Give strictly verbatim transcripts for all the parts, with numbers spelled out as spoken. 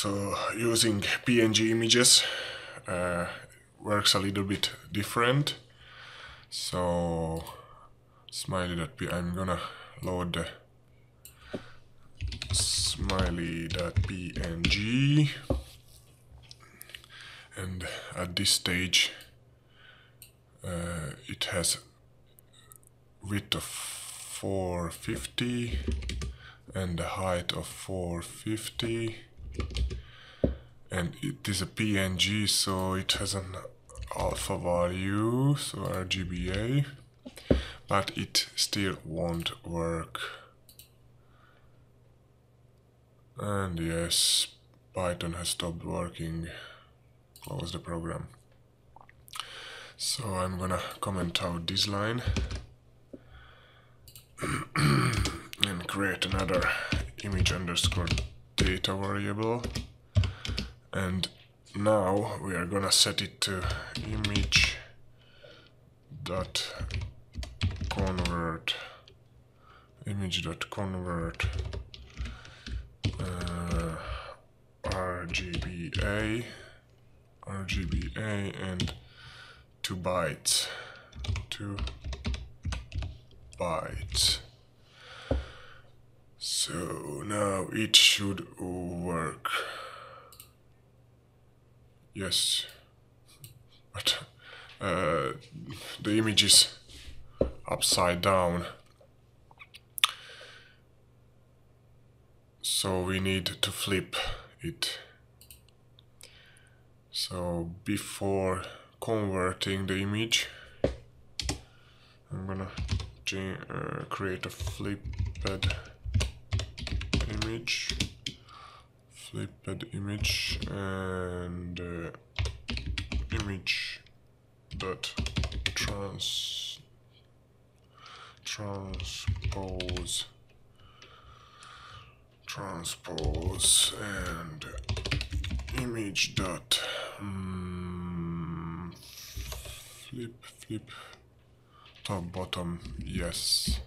So using P N G images uh, works a little bit different. So smiley dot p y, I'm gonna load the smiley dot p n g, and at this stage uh, it has width of four fifty and a height of four fifty, and it is a P N G, so it has an alpha value, so R G B A, but it still won't work. And yes, Python has stopped working. Close the program. So I'm gonna comment out this line and create another image underscore data variable, and now we are gonna set it to image dot convert image dot convert uh, R G B A and two bytes two bytes. So now it should work. Yes, but uh, the image is upside down, so we need to flip it. So before converting the image, I'm gonna uh, create a flipped image flipped image and uh, image dot trans transpose transpose and image dot um, flip flip top bottom. Yes,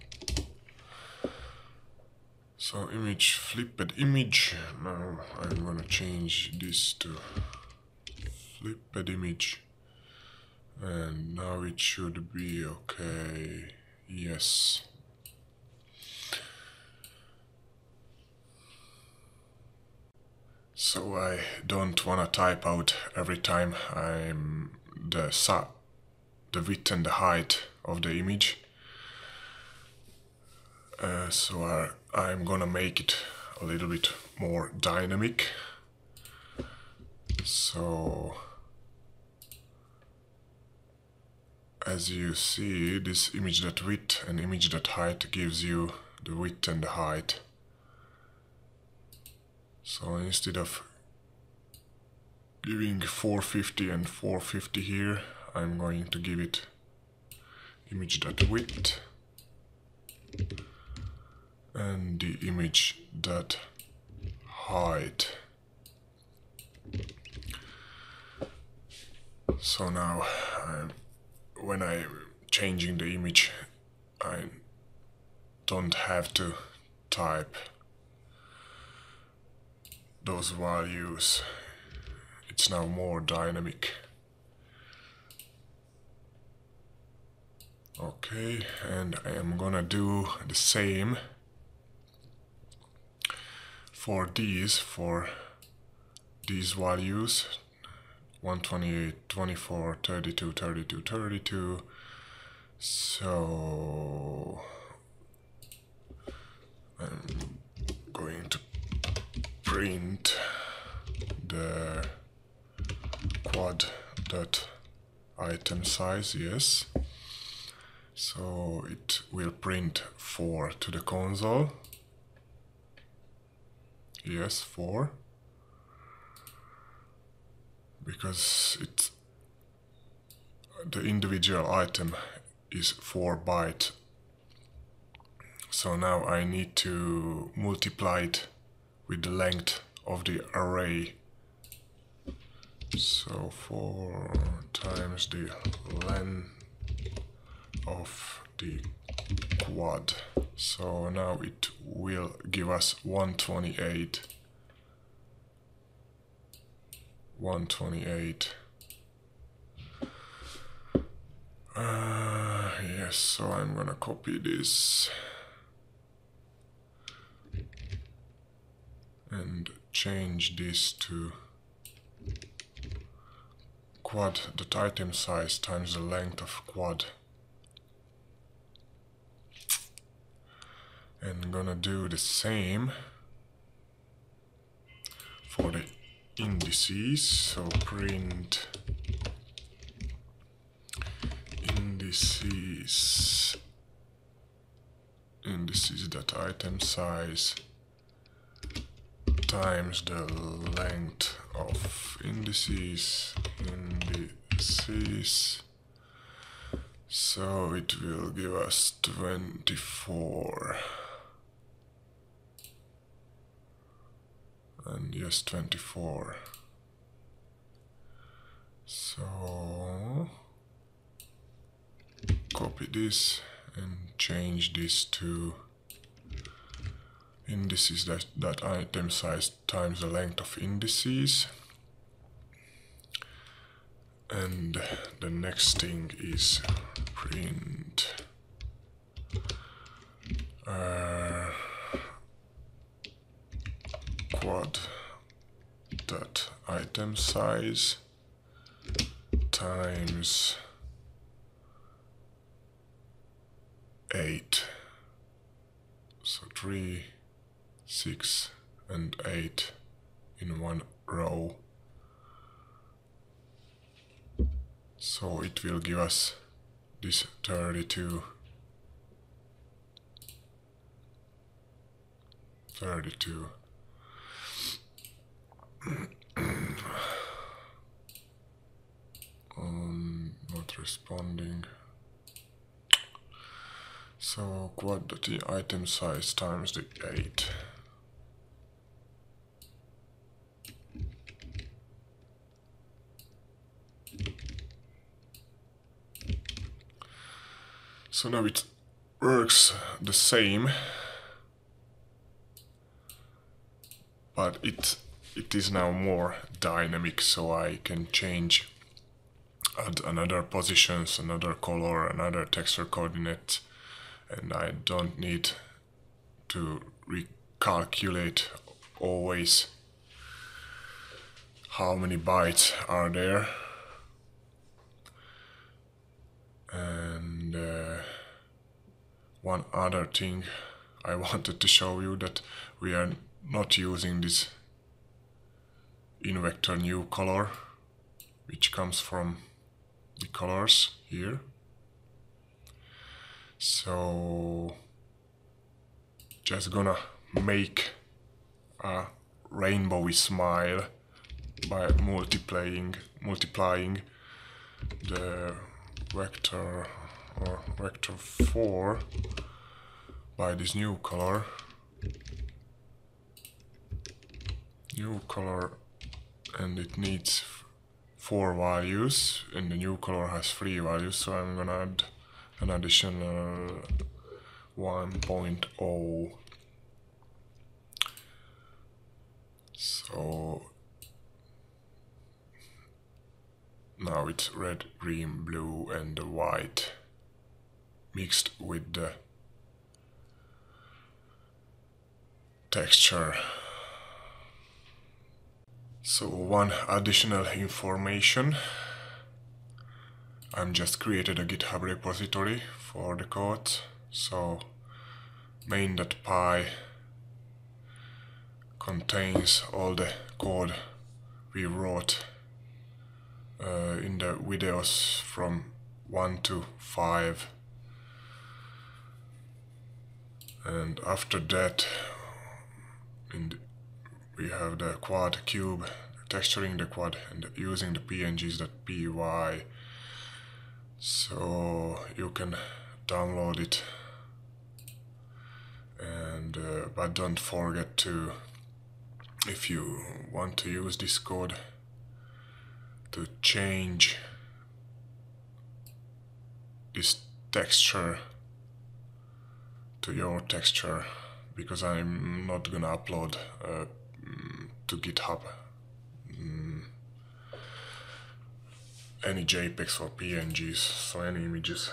so image flipped image. Now I'm gonna change this to flipped image, and now it should be okay. Yes. So I don't wanna type out every time I'm the sa the width and the height of the image. Uh, so I, I'm gonna make it a little bit more dynamic. So as you see, this image.width and image.height gives you the width and the height. So instead of giving four fifty and four fifty here, I'm going to give it image.width and the image.height. So now I'm, when I'm changing the image, I don't have to type those values. It's now more dynamic. Okay, and I am gonna do the same for these for these values one twenty-eight, twenty-four, thirty-two, thirty-two, thirty-two. So I'm going to print the quad dot item size. Yes, so it will print four to the console. Yes, four, because it's the individual item is four byte. So now I need to multiply it with the length of the array. So four times the length of the quad. So now it will give us one twenty-eight one twenty-eight. Uh, yes, so I'm gonna copy this and change this to quad dot item size times the length of quad, and gonna do the same for the indices, so print indices indices that item size times the length of indices indices, so it will give us twenty-four. And yes, twenty-four. So copy this and change this to indices that, that item size times the length of indices. And the next thing is print uh, quad dot item size times eight, so three, six, and eight in one row. So it will give us this thirty-two, thirty-two. um, not responding. So quad dot item size times the eight. So now it works the same, but it it is now more dynamic, so I can change, add another positions, another color, another texture coordinate, and I don't need to recalculate always how many bytes are there. And uh, one other thing I wanted to show you, that we are not using this invector new color, which comes from the colors here. So just gonna make a rainbowy smile by multiplying multiplying the vector or vector four by this new color new color and it needs four values, and the new color has three values, so I'm gonna add an additional one point zero. So now it's red, green, blue, and the white mixed with the texture. So one additional information, I'm just created a GitHub repository for the code, so main.py contains all the code we wrote Uh, in the videos from one to five, and after that in the, we have the quad cube, texturing the quad, and the, using the P N Gs dot P Y, so you can download it, and uh, but don't forget to, if you want to use this code, to change this texture to your texture, because I'm not gonna upload uh, to GitHub mm, any JPEGs or P N Gs, so any images.